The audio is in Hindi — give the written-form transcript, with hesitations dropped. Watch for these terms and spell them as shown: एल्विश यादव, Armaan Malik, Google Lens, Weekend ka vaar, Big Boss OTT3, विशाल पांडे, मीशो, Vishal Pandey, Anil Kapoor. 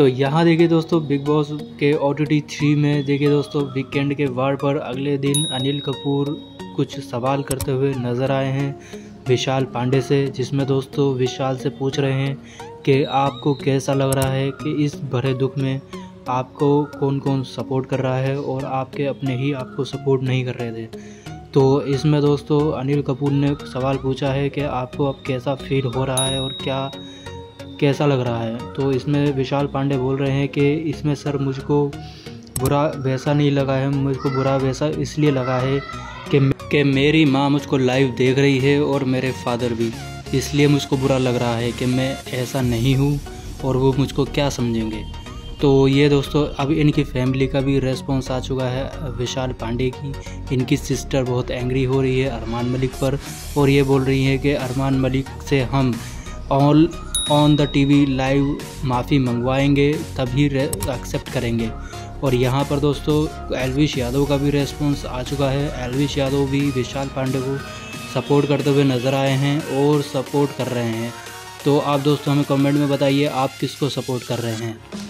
तो यहाँ देखिए दोस्तों बिग बॉस के OTT 3 में देखिए दोस्तों वीकेंड के वार पर अगले दिन अनिल कपूर कुछ सवाल करते हुए नज़र आए हैं विशाल पांडे से, जिसमें दोस्तों विशाल से पूछ रहे हैं कि आपको कैसा लग रहा है कि इस भरे दुख में आपको कौन कौन सपोर्ट कर रहा है और आपके अपने ही आपको सपोर्ट नहीं कर रहे थे। तो इसमें दोस्तों अनिल कपूर ने सवाल पूछा है कि आपको अब कैसा फील हो रहा है और क्या कैसा लग रहा है। तो इसमें विशाल पांडे बोल रहे हैं कि इसमें सर मुझको बुरा वैसा नहीं लगा है, मुझको बुरा वैसा इसलिए लगा है कि मेरी माँ मुझको लाइव देख रही है और मेरे फादर भी, इसलिए मुझको बुरा लग रहा है कि मैं ऐसा नहीं हूँ और वो मुझको क्या समझेंगे। तो ये दोस्तों अब इनकी फैमिली का भी रेस्पॉन्स आ चुका है विशाल पांडे की। इनकी सिस्टर बहुत एंग्री हो रही है अरमान मलिक पर और ये बोल रही है कि अरमान मलिक से हम ऑन द टीवी लाइव माफ़ी मंगवाएंगे तभी एक्सेप्ट करेंगे। और यहाँ पर दोस्तों एल्विश यादव का भी रेस्पॉन्स आ चुका है। एल्विश यादव भी विशाल पांडे को सपोर्ट करते हुए नज़र आए हैं और सपोर्ट कर रहे हैं। तो आप दोस्तों हमें कमेंट में बताइए आप किसको सपोर्ट कर रहे हैं।